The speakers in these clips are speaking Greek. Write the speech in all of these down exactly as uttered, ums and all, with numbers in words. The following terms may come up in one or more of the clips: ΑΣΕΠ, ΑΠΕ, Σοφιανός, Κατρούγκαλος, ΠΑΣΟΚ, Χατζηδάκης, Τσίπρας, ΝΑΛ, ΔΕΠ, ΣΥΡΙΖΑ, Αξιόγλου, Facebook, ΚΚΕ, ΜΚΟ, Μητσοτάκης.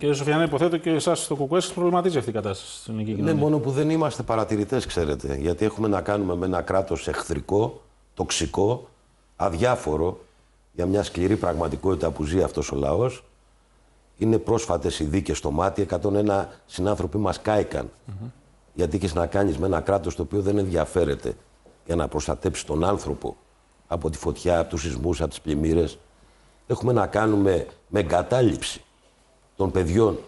Κύριε Σοφιανέ, υποθέτω και εσάς στο ΚΚΕ σας προβληματίζει αυτή η κατάσταση στην ελληνική κοινωνία. Ναι, μόνο που δεν είμαστε παρατηρητές, ξέρετε. Γιατί έχουμε να κάνουμε με ένα κράτος εχθρικό, τοξικό, αδιάφορο για μια σκληρή πραγματικότητα που ζει αυτός ο λαός. Είναι πρόσφατες οι δίκες στο μάτι. εκατόν ένα συνάνθρωποι μας κάηκαν. Mm-hmm. Γιατί έχεις να κάνεις με ένα κράτος το οποίο δεν ενδιαφέρεται για να προστατέψει τον άνθρωπο από τη φωτιά, από τους σεισμούς, από τις πλημμύρες. Έχουμε να κάνουμε με εγκατάλειψη των παιδιών,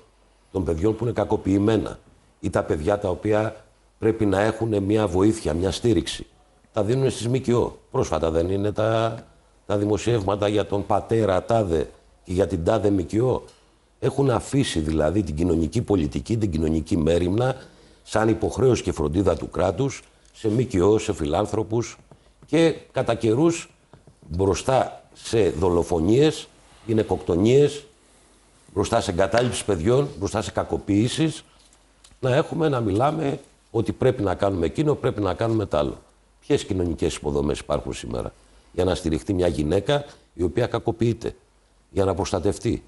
των παιδιών που είναι κακοποιημένα ή τα παιδιά τα οποία πρέπει να έχουν μια βοήθεια, μια στήριξη. Τα δίνουν στις ΜΚΟ. Πρόσφατα δεν είναι τα, τα δημοσιεύματα για τον πατέρα τάδε και για την τάδε ΜΚΟ. Έχουν αφήσει δηλαδή την κοινωνική πολιτική, την κοινωνική μέριμνα σαν υποχρέωση και φροντίδα του κράτους σε ΜΚΟ, σε φιλάνθρωπους και κατά καιρούς μπροστά σε δολοφονίες, γυναικοκτονίες, μπροστά σε εγκατάλειψη παιδιών, μπροστά σε κακοποίησεις, να έχουμε να μιλάμε ότι πρέπει να κάνουμε εκείνο, πρέπει να κάνουμε τ' άλλο. Ποιες κοινωνικές υποδομές υπάρχουν σήμερα για να στηριχτεί μια γυναίκα η οποία κακοποιείται, για να προστατευτεί,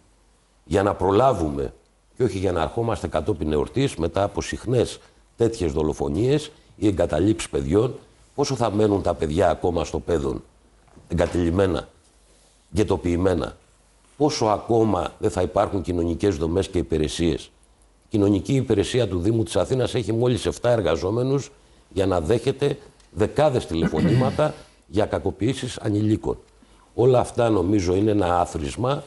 για να προλάβουμε και όχι για να αρχόμαστε κατόπιν εορτής μετά από συχνές τέτοιες δολοφονίες ή εγκαταλείψεις παιδιών. Πόσο θα μένουν τα παιδιά ακόμα στο παιδόν, εγκατελειμμένα, γετοποιημένα. Πόσο ακόμα δεν θα υπάρχουν κοινωνικές δομές και υπηρεσίες. Η κοινωνική υπηρεσία του Δήμου της Αθήνας έχει μόλις επτά εργαζόμενους για να δέχεται δεκάδες τηλεφωνήματα για κακοποιήσεις ανηλίκων. Όλα αυτά νομίζω είναι ένα άθροισμα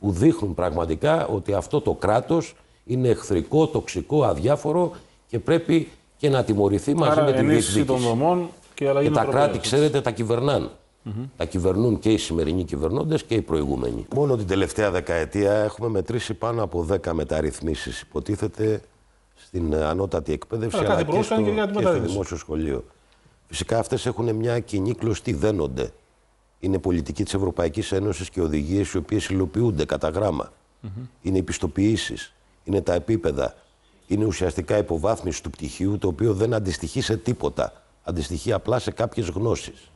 που δείχνουν πραγματικά ότι αυτό το κράτος είναι εχθρικό, τοξικό, αδιάφορο και πρέπει και να τιμωρηθεί μαζί Άρα, με την διεκδίκηση των δομών και, και τα κράτη, ξέρετε, τα κυβερνάν. Mm-hmm. Τα κυβερνούν και οι σημερινοί κυβερνώντες και οι προηγούμενοι. Μόνο την τελευταία δεκαετία έχουμε μετρήσει πάνω από δέκα μεταρρυθμίσεις, υποτίθεται, στην ανώτατη εκπαίδευση Άρα, αλλά και στο, και και στο δημόσιο σχολείο. Φυσικά αυτές έχουν μια κοινή κλωστή, δένονται. Είναι πολιτική της Ευρωπαϊκής Ένωσης και οδηγίες οι οποίες υλοποιούνται κατά γράμμα. Mm-hmm. Είναι οι πιστοποιήσεις, είναι τα επίπεδα. Είναι ουσιαστικά υποβάθμιση του πτυχίου, το οποίο δεν αντιστοιχεί σε τίποτα. Αντιστοιχεί απλά σε κάποιες γνώσεις.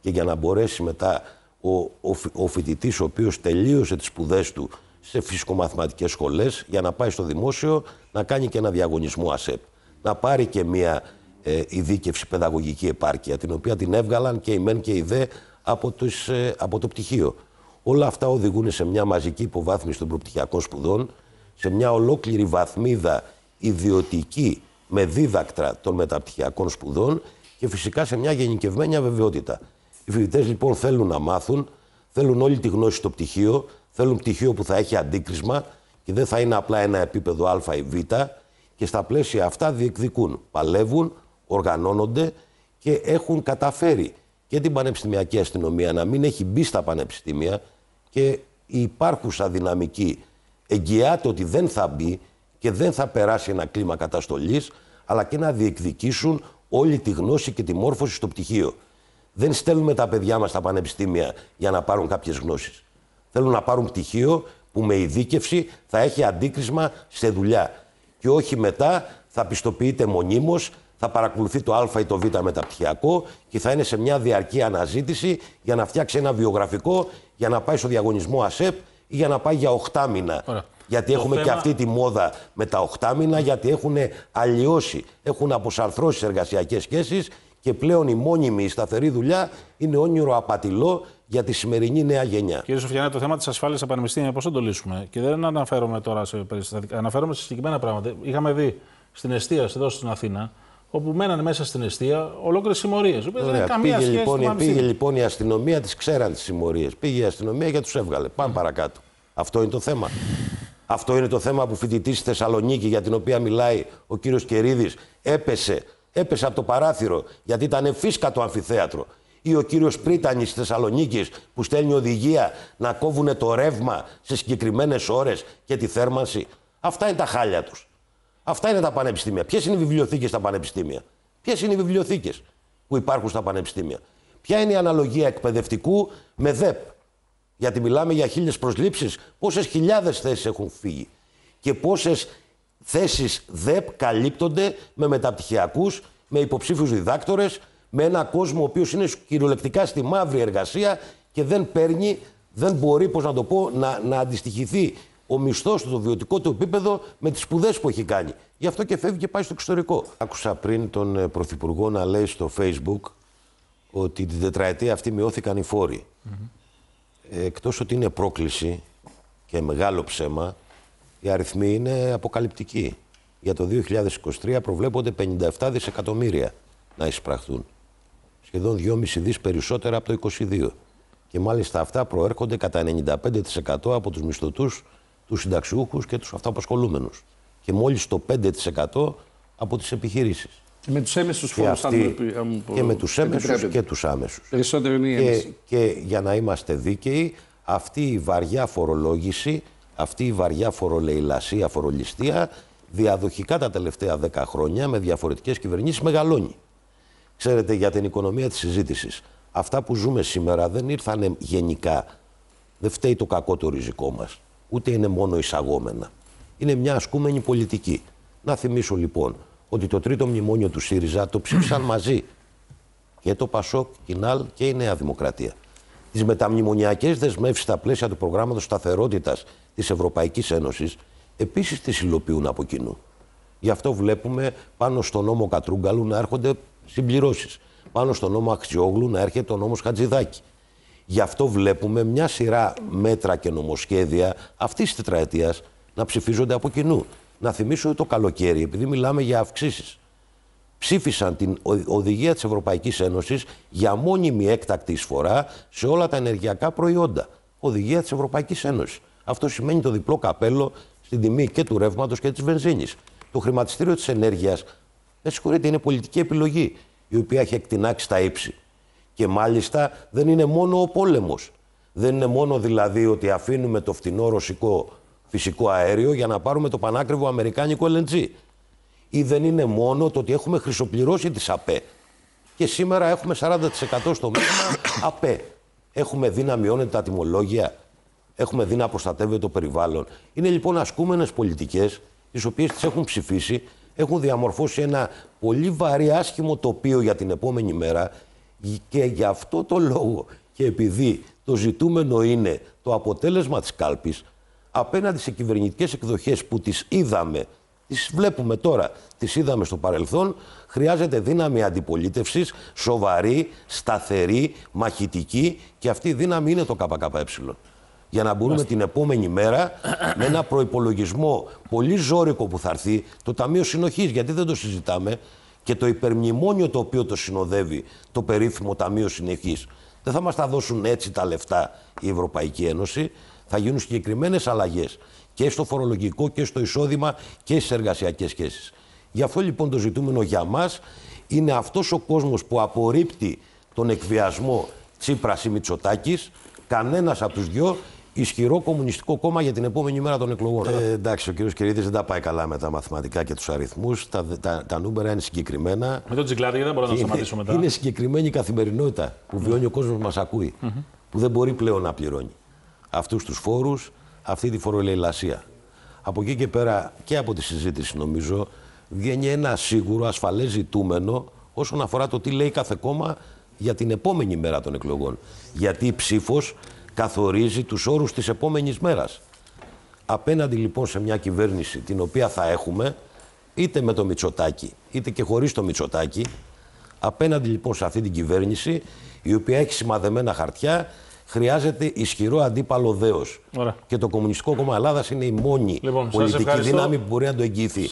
Και για να μπορέσει μετά ο, ο, ο φοιτητής, ο οποίος τελείωσε τις σπουδές του σε φυσικομαθηματικές σχολές, για να πάει στο δημόσιο, να κάνει και ένα διαγωνισμό ΑΣΕΠ. Να πάρει και μια ε, ειδίκευση παιδαγωγική επάρκεια, την οποία την έβγαλαν και οι μεν και οι δε από, τους, ε, από το πτυχίο. Όλα αυτά οδηγούν σε μια μαζική υποβάθμιση των προπτυχιακών σπουδών, σε μια ολόκληρη βαθμίδα ιδιωτική με δίδακτρα των μεταπτυχιακών σπουδών και φυσικά σε μια γενικευμένη αβεβαιότητα. Οι φοιτητές λοιπόν θέλουν να μάθουν, θέλουν όλη τη γνώση στο πτυχίο, θέλουν πτυχίο που θα έχει αντίκρισμα και δεν θα είναι απλά ένα επίπεδο Α ή Β και στα πλαίσια αυτά διεκδικούν, παλεύουν, οργανώνονται και έχουν καταφέρει και την πανεπιστημιακή αστυνομία να μην έχει μπει στα πανεπιστήμια και η υπάρχουσα δυναμική εγγυάται ότι δεν θα μπει και δεν θα περάσει ένα κλίμα καταστολής, αλλά και να διεκδικήσουν όλη τη γνώση και τη μόρφωση στο πτυχίο. Δεν στέλνουμε τα παιδιά μας στα πανεπιστήμια για να πάρουν κάποιες γνώσεις. Θέλουν να πάρουν πτυχίο που με ειδίκευση θα έχει αντίκρισμα σε δουλειά. Και όχι μετά θα πιστοποιείται μονίμως, θα παρακολουθεί το Α ή το Β μεταπτυχιακό και θα είναι σε μια διαρκή αναζήτηση για να φτιάξει ένα βιογραφικό, για να πάει στο διαγωνισμό ΑΣΕΠ ή για να πάει για οκτώ μήνα. Ωραία. Γιατί το έχουμε θέμα... και αυτή τη μόδα με τα οκτάμινα, γιατί έχουν αλλοιώσει, έχουν αποσαρθρώσει τις εργασιακές σχέσεις και πλέον η μόνιμη, η σταθερή δουλειά είναι όνειρο απατηλό για τη σημερινή νέα γενιά. Κύριε Σοφιανέ, το θέμα της ασφάλειας στα πανεπιστήμια πώς θα το λύσουμε? Και δεν αναφέρομαι τώρα σε περιστατικά, αναφέρομαι σε συγκεκριμένα πράγματα. Είχαμε δει στην εστίαση εδώ στην Αθήνα, όπου μένανε μέσα στην εστία ολόκληρες συμμορίες. Πήγε, λοιπόν, πήγε λοιπόν η αστυνομία, τις ξέραν τις συμμορίες. Πήγε η αστυνομία και τους έβγαλε. Πάμε παρακάτω. Αυτό είναι το θέμα. Αυτό είναι το θέμα που φοιτητής στη Θεσσαλονίκη, για την οποία μιλάει ο κύριος Κερίδης, έπεσε, έπεσε από το παράθυρο γιατί ήταν εφίσκατο αμφιθέατρο. Ή ο κύριος Πρίτανης στη Θεσσαλονίκη που στέλνει οδηγία να κόβουν το ρεύμα σε συγκεκριμένες ώρες και τη θέρμανση. Αυτά είναι τα χάλια τους. Αυτά είναι τα πανεπιστήμια. Ποιες είναι οι βιβλιοθήκες στα πανεπιστήμια? Ποιες είναι οι βιβλιοθήκες που υπάρχουν στα πανεπιστήμια? Ποια είναι η αναλογία εκπαιδευτικού με ΔΕΠ? Γιατί μιλάμε για χίλιες προσλήψεις, πόσες χιλιάδες θέσεις έχουν φύγει και πόσες θέσεις ΔΕΠ καλύπτονται με μεταπτυχιακούς, με υποψήφιους διδάκτορες, με ένα κόσμο ο οποίος είναι κυριολεκτικά στη μαύρη εργασία και δεν παίρνει, δεν μπορεί, πώς να το πω, να, να αντιστοιχηθεί ο μισθός του, το βιωτικό του επίπεδο με τις σπουδές που έχει κάνει. Γι' αυτό και φεύγει και πάει στο εξωτερικό. Άκουσα πριν τον Πρωθυπουργό να λέει στο Facebook ότι την τετραετία αυτή μειώθηκαν οι φόροι. Mm-hmm. Εκτός ότι είναι πρόκληση και μεγάλο ψέμα, οι αριθμοί είναι αποκαλυπτικοί. Για το δύο χιλιάδες είκοσι τρία προβλέπονται πενήντα επτά δισεκατομμύρια να εισπραχθούν. Σχεδόν δυόμισι δισεκατομμύρια περισσότερα από το είκοσι δύο. Και μάλιστα αυτά προέρχονται κατά ενενήντα πέντε τοις εκατό από τους μισθωτούς, τους συνταξιούχους και τους αυτοαπασχολούμενους. Και μόλις το πέντε τοις εκατό από τις επιχειρήσεις. Και με τους έμεσους φόρους. Και, αυτοί, πω, και με τους έμεσους και τους άμεσους. Περισσότερο είναι η έμεση. Και, και για να είμαστε δίκαιοι, αυτή η βαριά φορολόγηση, αυτή η βαριά φορολεηλασία, φορολιστία, διαδοχικά τα τελευταία δέκα χρόνια με διαφορετικές κυβερνήσεις μεγαλώνει. Ξέρετε, για την οικονομία της συζήτησης. Αυτά που ζούμε σήμερα δεν ήρθανε γενικά. Δεν φταίει το κακό το ριζικό μας. Ούτε είναι μόνο εισαγόμενα. Είναι μια ασκούμενη πολιτική. Να θυμίσω λοιπόν ότι το τρίτο μνημόνιο του ΣΥΡΙΖΑ το ψήφισαν μαζί και το ΠΑΣΟΚ, η ΝΑΛ και η Νέα Δημοκρατία. Τις μεταμνημονιακές δεσμεύσεις στα πλαίσια του προγράμματος σταθερότητας της Ευρωπαϊκής Ένωσης επίσης τις υλοποιούν από κοινού. Γι' αυτό βλέπουμε πάνω στον νόμο Κατρούγκαλου να έρχονται συμπληρώσεις. Πάνω στον νόμο Αξιόγλου να έρχεται ο νόμος Χατζηδάκη. Γι' αυτό βλέπουμε μια σειρά μέτρα και νομοσχέδια αυτής της τετραετίας να ψηφίζονται από κοινού. Να θυμίσω ότι το καλοκαίρι, επειδή μιλάμε για αυξήσεις, ψήφισαν την οδηγία της Ευρωπαϊκής Ένωσης για μόνιμη έκτακτη εισφορά σε όλα τα ενεργειακά προϊόντα. Οδηγία της Ευρωπαϊκής Ένωσης. Αυτό σημαίνει το διπλό καπέλο στην τιμή και του ρεύματος και της βενζίνης. Το χρηματιστήριο της ενέργειας, με συγχωρείτε, είναι πολιτική επιλογή, η οποία έχει εκτινάξει τα ύψη. Και μάλιστα δεν είναι μόνο ο πόλεμος. Δεν είναι μόνο δηλαδή ότι αφήνουμε το φτηνό ρωσικό φυσικό αέριο για να πάρουμε το πανάκριβο αμερικάνικο ελ εν τζι. Ή δεν είναι μόνο το ότι έχουμε χρυσοπληρώσει τις ΑΠΕ. Και σήμερα έχουμε σαράντα τοις εκατό στο μήνυμα ΑΠΕ. Έχουμε δει να μειώνεται τα τιμολόγια. Έχουμε δει να προστατεύεται το περιβάλλον. Είναι λοιπόν ασκούμενες πολιτικές, τις οποίες τις έχουν ψηφίσει, έχουν διαμορφώσει ένα πολύ βαρύ άσχημο τοπίο για την επόμενη μέρα και γι' αυτό το λόγο και επειδή το ζητούμενο είναι το αποτέλεσμα της κάλπης απέναντι σε κυβερνητικές εκδοχές που τις είδαμε, τις βλέπουμε τώρα, τις είδαμε στο παρελθόν, χρειάζεται δύναμη αντιπολίτευσης, σοβαρή, σταθερή, μαχητική και αυτή η δύναμη είναι το ΚΚΕ. Για να μπορούμε την επόμενη μέρα με ένα προϋπολογισμό πολύ ζώρικο που θα έρθει, το Ταμείο Συνοχής, γιατί δεν το συζητάμε, και το υπερμνημόνιο το οποίο το συνοδεύει, το περίφημο Ταμείο Συνοχής. Δεν θα μας τα δώσουν έτσι τα λεφτά η Ευρωπαϊκή Ένωση. Θα γίνουν συγκεκριμένες αλλαγές και στο φορολογικό και στο εισόδημα και στις εργασιακές σχέσεις. Γι' αυτό λοιπόν το ζητούμενο για μας είναι αυτός ο κόσμος που απορρίπτει τον εκβιασμό Τσίπρας ή Μητσοτάκης, κανένας από τους δυο, ισχυρό κομμουνιστικό κόμμα για την επόμενη μέρα των εκλογών. Ε, εντάξει, ο κύριος Κερίδης δεν τα πάει καλά με τα μαθηματικά και τους αριθμούς. Τα, τα, τα νούμερα είναι συγκεκριμένα. Με τον τσιγκλάτη δεν μπορώ να σταματήσω μετά. Είναι συγκεκριμένη η καθημερινότητα που βιώνει mm. ο κόσμος που μας ακούει. Mm -hmm. Που δεν μπορεί πλέον να πληρώνει αυτούς τους φόρους, αυτή τη φοροελεηλασία. Από εκεί και πέρα και από τη συζήτηση, νομίζω, βγαίνει ένα σίγουρο ασφαλές ζητούμενο όσον αφορά το τι λέει κάθε κόμμα για την επόμενη μέρα των εκλογών. Γιατί η ψήφος καθορίζει τους όρους της επόμενης μέρας. Απέναντι λοιπόν σε μια κυβέρνηση την οποία θα έχουμε είτε με το Μητσοτάκη είτε και χωρίς το Μητσοτάκη, απέναντι λοιπόν σε αυτή την κυβέρνηση η οποία έχει σημαδεμένα χαρτιά, χρειάζεται ισχυρό αντίπαλο δέος. Και το Κομμουνιστικό Κόμμα Ελλάδας είναι η μόνη λοιπόν, πολιτική δύναμη που μπορεί να το εγγυηθεί.